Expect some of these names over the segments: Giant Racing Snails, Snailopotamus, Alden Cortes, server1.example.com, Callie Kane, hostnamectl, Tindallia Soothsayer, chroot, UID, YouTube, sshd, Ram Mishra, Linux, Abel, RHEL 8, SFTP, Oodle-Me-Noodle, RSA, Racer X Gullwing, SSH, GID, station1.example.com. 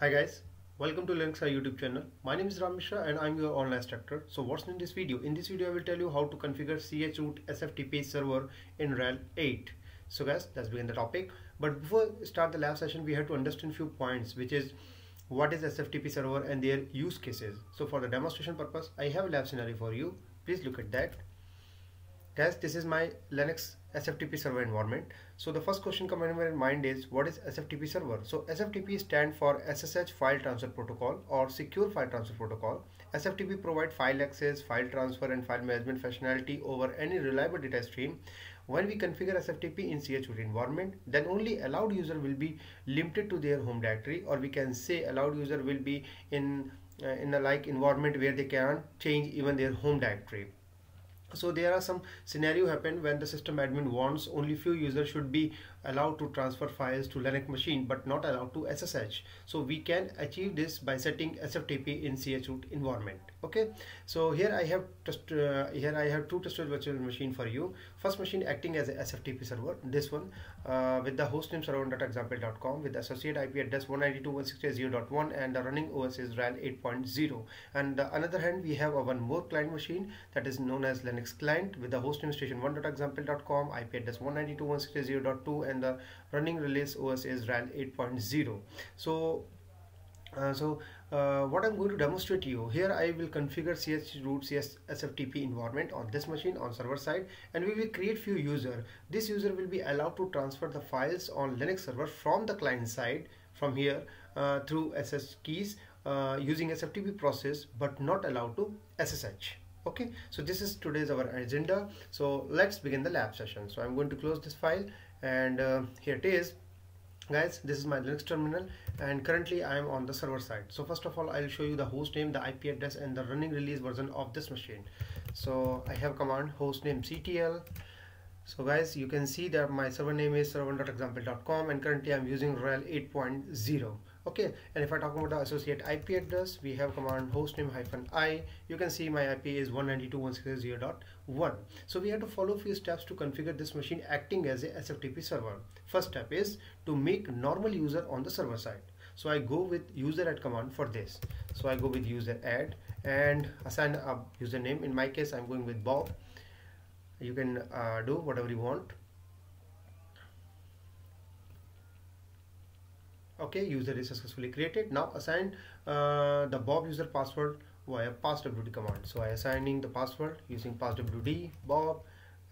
Hi guys, welcome to Linuxi YouTube channel. My name is Ram Mishra and I'm your online instructor. So what's in this video? In this video I will tell you how to configure chroot SFTP server in RHEL 8. So guys, let's begin the topic. But before we start the lab session, we have to understand few points, which is what is SFTP server and their use cases. So for the demonstration purpose, I have a lab scenario for you. Please look at that. Guys, this is my Linux SFTP server environment. So the first question coming in my mind is, what is SFTP server? So SFTP stands for SSH file transfer protocol or secure file transfer protocol. SFTP provides file access, file transfer and file management functionality over any reliable data stream. When we configure SFTP in chroot environment, then only allowed user will be limited to their home directory, or we can say allowed user will be in a like environment where they can change even their home directory. So there are some scenario happen when the system admin wants only few users should be allowed to transfer files to Linux machine but not allowed to SSH. So we can achieve this by setting SFTP in chroot environment. Okay, so here I have two trusted virtual machine for you. First machine acting as a SFTP server, this one with the hostname server1.example.com with associate IP address 192.168.0.1 and the running OS is RHEL 8.0. And the another hand we have one more client machine that is known as Linux client with the hostname station1.example.com, IP address 192.168.0.2 and the running release OS is RHEL 8.0. So what I'm going to demonstrate to you here, I will configure chroot SFTP environment on this machine on server side, and we will create few user. This user will be allowed to transfer the files on Linux server from the client side from here through SSH keys using SFTP process, but not allowed to SSH. Okay, so this is today's our agenda. So let's begin the lab session. So I'm going to close this file and here it is. Guys, this is my Linux terminal and currently I am on the server side. So first of all, I'll show you the host name, the IP address and the running release version of this machine. So I have command hostnamectl. So guys, you can see that my server name is server1.example.com and currently I'm using RHEL 8.0. Okay, and if I talk about the associate IP address, we have command hostname -i. You can see my IP is 192.168.0.1. So we have to follow few steps to configure this machine acting as a SFTP server. First step is to make normal user on the server side. So I go with user add command for this. So I go with user add and assign a username. In my case, I'm going with Bob. You can do whatever you want. Okay, user is successfully created. Now assign the Bob user password via passwd command. So I assigning the password using passwd Bob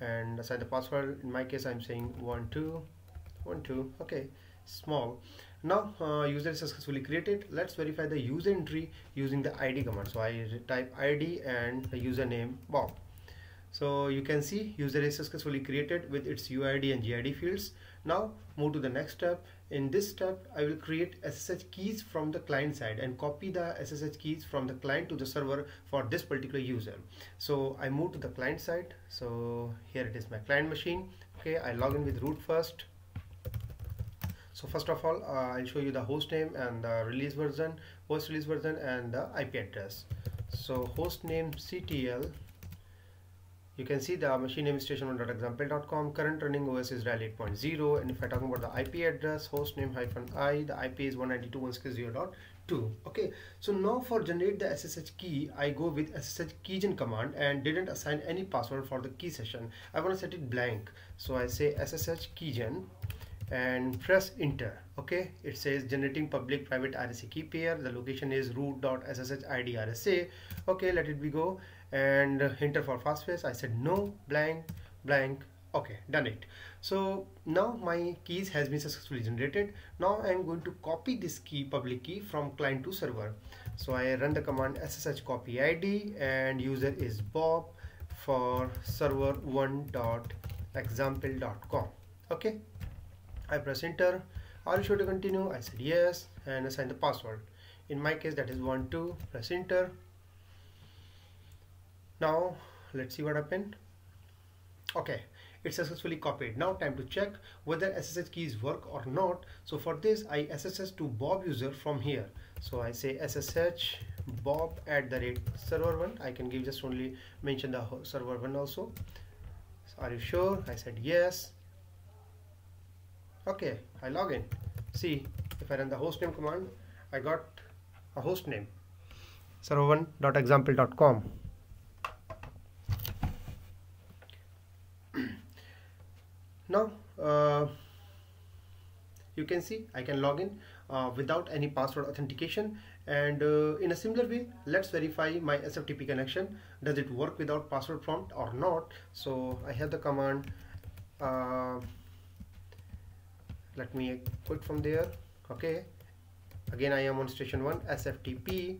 and assign the password. In my case, I'm saying 1212. Okay, small. Now user is successfully created. Let's verify the user entry using the id command. So I type id and the username Bob. So you can see user is successfully created with its UID and GID fields. Now move to the next step. In this step, I will create SSH keys from the client side and copy the SSH keys from the client to the server for this particular user. So I move to the client side. So here it is my client machine. Okay, I log in with root first. So first of all, I'll show you the host name and the release version, host release version and the IP address. So hostnamectl. You can see the machine name is station1.example.com, current running OS is RHEL 8.0, and if I talk about the IP address, hostname -i, the IP is 192.168.0.2. Okay, so now for generate the SSH key, I go with ssh-keygen command and didn't assign any password for the key session. I want to set it blank. So I say ssh-keygen and press enter. Okay, it says generating public private RSA key pair. The location is root.ssh-id RSA. Okay, let it be go. And enter for fastface. I said no, blank, blank. Okay, done it. So now my keys has been successfully generated. Now I am going to copy this key, public key, from client to server. So I run the command ssh-copy-id and user is Bob for server1.example.com. Okay, I press enter. Are you sure to continue? I said yes and assign the password. In my case, that is 12. Press enter. Now let's see what happened. Okay, it's successfully copied. Now time to check whether SSH keys work or not. So for this, I SSH to Bob user from here. So I say SSH Bob @server1. I can give just only mention the server1 also. So are you sure? I said yes. Okay, I log in. See, if I run the hostname command, I got a host name, server1.example.com. Now you can see I can log in without any password authentication, and in a similar way, let's verify my SFTP connection. Does it work without password prompt or not? So I have the command, let me quit from there. Okay, again I am on station 1, SFTP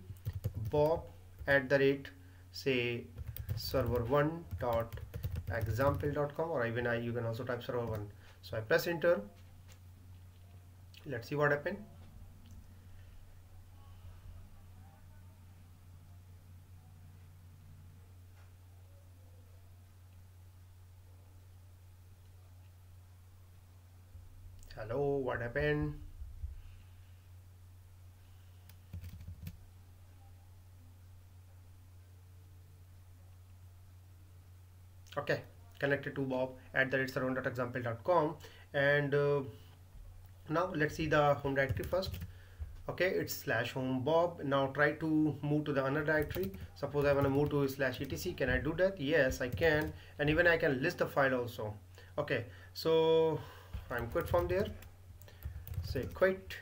bob @ say server1.example.com, or even you can also type server1. So I press enter. Let's see what happened. Hello, what happened? Okay, connected to bob @ server1.example.com, and now let's see the home directory first. Okay, it's /home bob. Now try to move to the another directory. Suppose I want to move to /etc. Can I do that? Yes, I can, and even I can list the file also. Okay, so I'm quit from there. Say quit.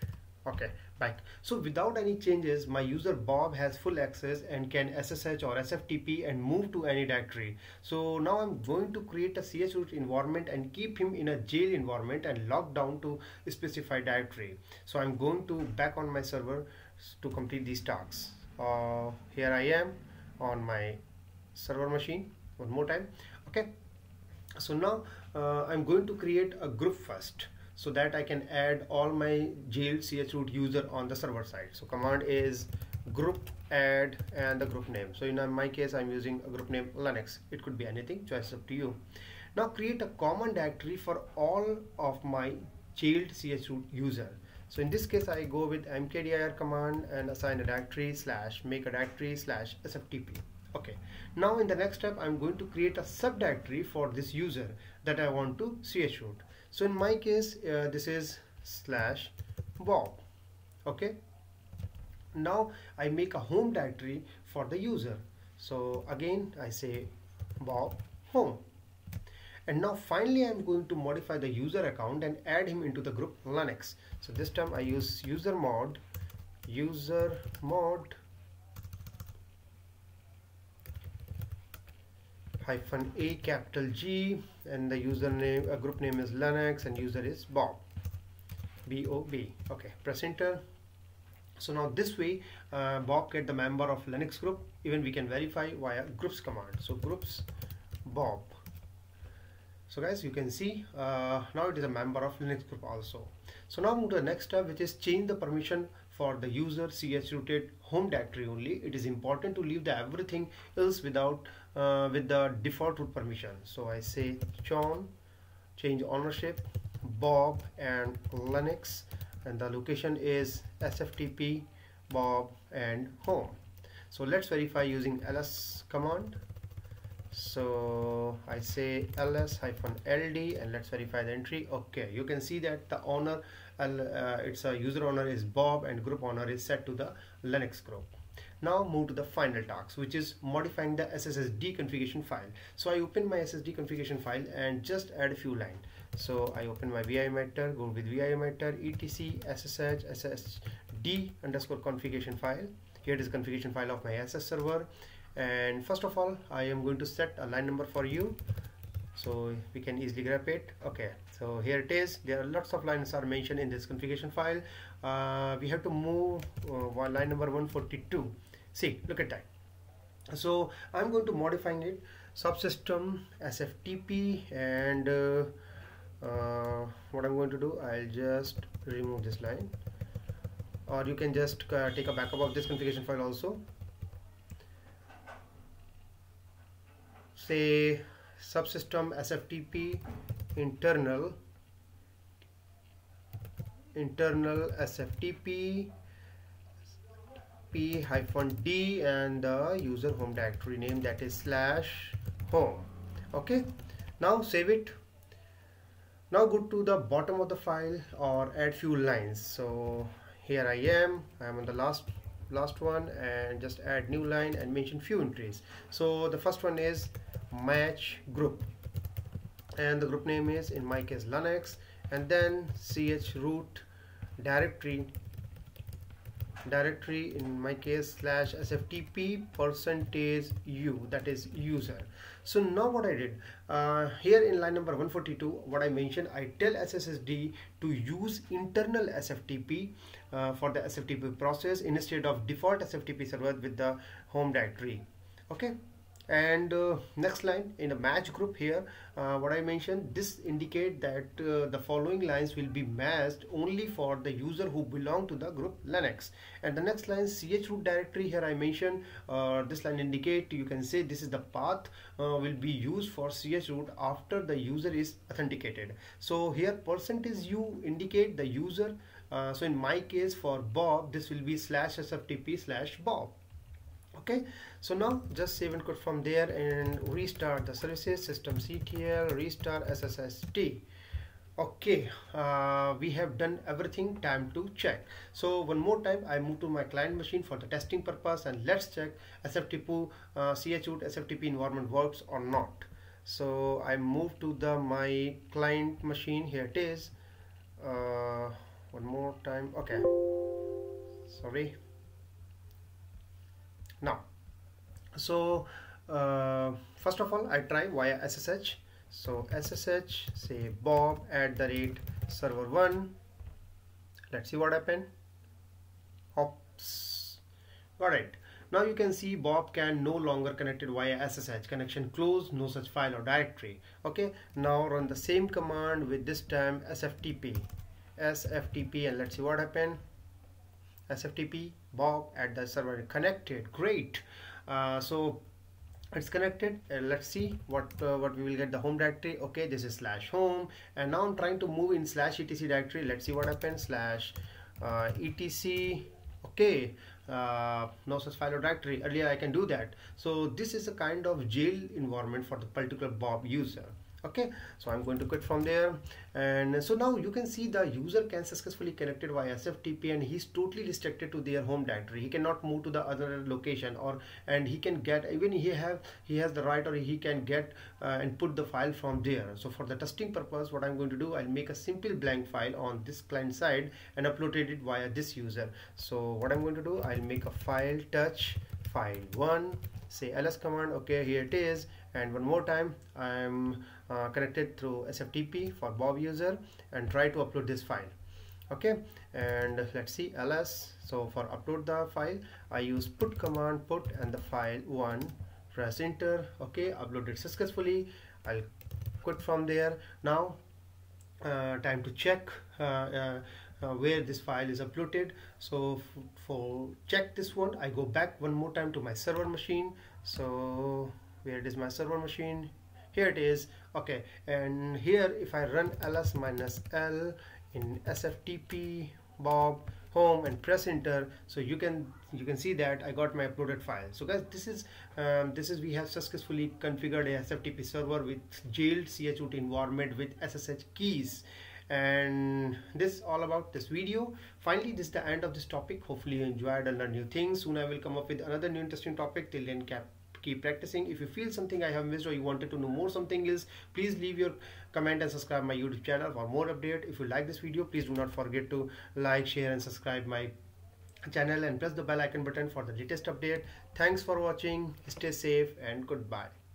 Okay, back. So without any changes, my user Bob has full access and can SSH or SFTP and move to any directory. So now I'm going to create a chroot environment and keep him in a jail environment and lock down to a specified directory. So I'm going to back on my server to complete these tasks. Here I am on my server machine one more time. Okay, so now I'm going to create a group first, so that I can add all my jailed chroot user on the server side. So command is group add and the group name. So in my case, I'm using a group name Linux. It could be anything, choice up to you. Now create a common directory for all of my jailed chroot user. So in this case, I go with mkdir command and assign a directory /make a directory /sftp. Okay, now in the next step, I'm going to create a subdirectory for this user that I want to chroot. So in my case, this is /bob. Okay, now I make a home directory for the user. So again I say bob home, and now finally I'm going to modify the user account and add him into the group Linux. So this time I use usermod -A G, and the username, group name is Linux, and user is Bob, B-O-B. Okay, press enter. So now this way, Bob get the member of Linux group. Even we can verify via groups command. So groups Bob. So guys, you can see now it is a member of Linux group also. So now move to the next step, which is change the permission for the user chrooted home directory only. It is important to leave the everything else without with the default root permission. So I say chown, change ownership, bob and Linux, and the location is sftp bob and home. So let's verify using ls command. So I say ls-ld, and let's verify the entry. Okay, you can see that the owner, it's a user owner is bob and group owner is set to the Linux group. Now move to the final task, which is modifying the SSHD configuration file. So I open my SSHD configuration file and just add a few lines. So I open my vi emitter, go with vi emitter, etc ssh sshd _ configuration file. Here it is configuration file of my SS server. And first of all, I am going to set a line number for you, so we can easily grab it. Okay, so here it is. There are lots of lines are mentioned in this configuration file. We have to move line number 142. See, look at that. So I'm going to modifying it, subsystem SFTP, and what I'm going to do, I'll just remove this line, or you can just take a backup of this configuration file also. Say subsystem SFTP internal SFTP p-d, and the user home directory name, that is /home. Okay, now save it. Now go to the bottom of the file or add few lines. So here I am on the last one, and just add new line and mention few entries. So the first one is match group, and the group name is, in my case, Linux, and then chroot directory, in my case slash SFTP %u, that is user. So now what I did here in line number 142, what I mentioned, I tell SSHD to use internal SFTP for the SFTP process instead of default SFTP server with the home directory. Okay, and next line in the match group here, what I mentioned, this indicate that the following lines will be matched only for the user who belong to the group Linux. And the next line chroot directory, here I mentioned this line indicate, you can say this is the path will be used for chroot after the user is authenticated. So here %u indicate the user, so in my case for Bob this will be slash SFTP slash Bob. Okay, so now just save and quit from there and restart the services, systemctl restart SSHD. Okay, we have done everything, time to check. So one more time I move to my client machine for the testing purpose, and let's check SFTP chroot SFTP environment works or not. So I move to my client machine, here it is. One more time, okay, sorry. Now, so first of all I try via SSH. So SSH, say Bob @server1. Let's see what happened. Oops, got it. Now you can see Bob can no longer connected via SSH. Connection closed, no such file or directory. Okay, now run the same command with this time SFTP, and let's see what happened. SFTP Bob @server connected. Great, so it's connected. Let's see what we will get, the home directory. Okay, this is slash home, and now I'm trying to move in slash etc directory. Let's see what happens. Slash etc. Okay, no such file or directory. Earlier I can do that. So this is a kind of jail environment for the particular Bob user. Okay, so I'm going to quit from there, and so now you can see the user can successfully connected via SFTP, and he's totally restricted to their home directory. He cannot move to the other location, and he can get, even he has the right, or he can get and put the file from there. So for the testing purpose, what I'm going to do, I'll make a simple blank file on this client side and uploaded it via this user. So what I'm going to do, I'll make a file, touch file1, say ls command. Okay, here it is, and one more time I'm connected through SFTP for Bob user and try to upload this file. Okay, and let's see ls. So for upload the file I use put command, put and the file1, press enter. Okay, uploaded successfully. I'll quit from there. now time to check where this file is uploaded. So for check this one, I go back one more time to my server machine. So where is my server machine? Here it is. Okay, and here if I run ls -l in SFTP Bob home and press enter, so you can see that I got my uploaded file. So guys, this is we have successfully configured a SFTP server with jailed chroot environment with SSH keys. And this is all about this video. Finally, this is the end of this topic. Hopefully you enjoyed and learned new things. Soon I will come up with another new interesting topic. Till then, keep practicing. If you feel something I have missed, or you wanted to know more something else, please leave your comment and subscribe my YouTube channel for more update. If you like this video, please do not forget to like, share and subscribe my channel, and press the bell icon button for the latest update. Thanks for watching. Stay safe and goodbye.